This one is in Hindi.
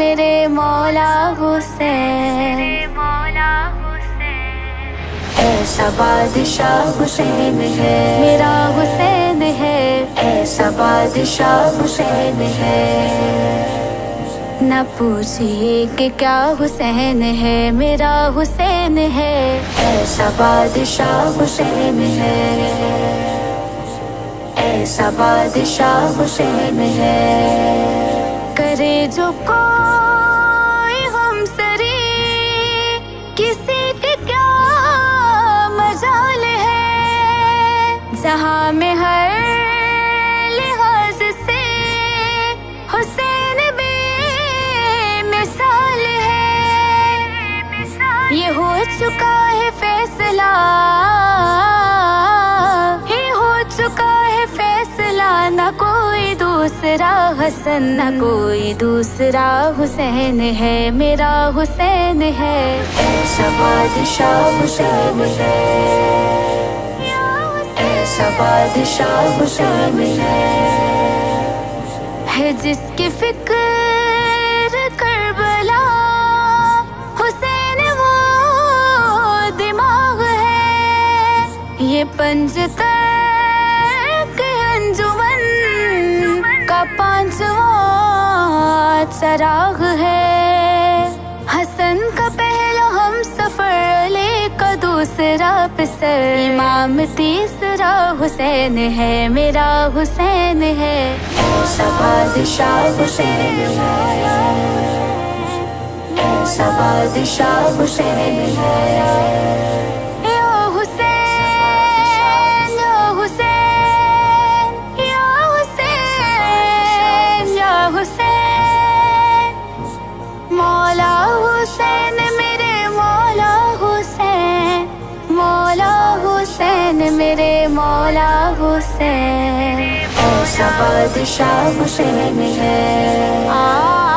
मेरे मौला हुसैन, ऐसा बादशाह हुसैन है, मेरा हुसैन है, ऐसा बादशाह हुसैन है। न पूछिए कि क्या हुसैन है, मेरा हुसैन है, ऐसा बादशाह हुसैन है, ऐसा बादशाह हुसैन है। करे जो कोई हमसरी किसी के क्या मजाल है, जहाँ में हर लिहाज से हुसैन बेमिसाल है। ये हो चुका है फैसला, न कोई दूसरा हसन, न कोई दूसरा हुसैन है, मेरा हुसैन है, ऐसा बादशाह हुसैन है, ऐसा बादशाह हुसैन है। जिसकी फिक्र करबला हुसैन वो दिमाग है। ये पंजता पांचवा चराग है, हसन का पहला हम सफर, अली का दूसरा पिसर, इमाम तीसरा हुसैन है, मेरा हुसैन है, ऐसा बादशाह हुसैन है, ऐसा बादशाह हुसैन है। मेरे मौला हुसैन, ऐसा बादशाह हुसैन है।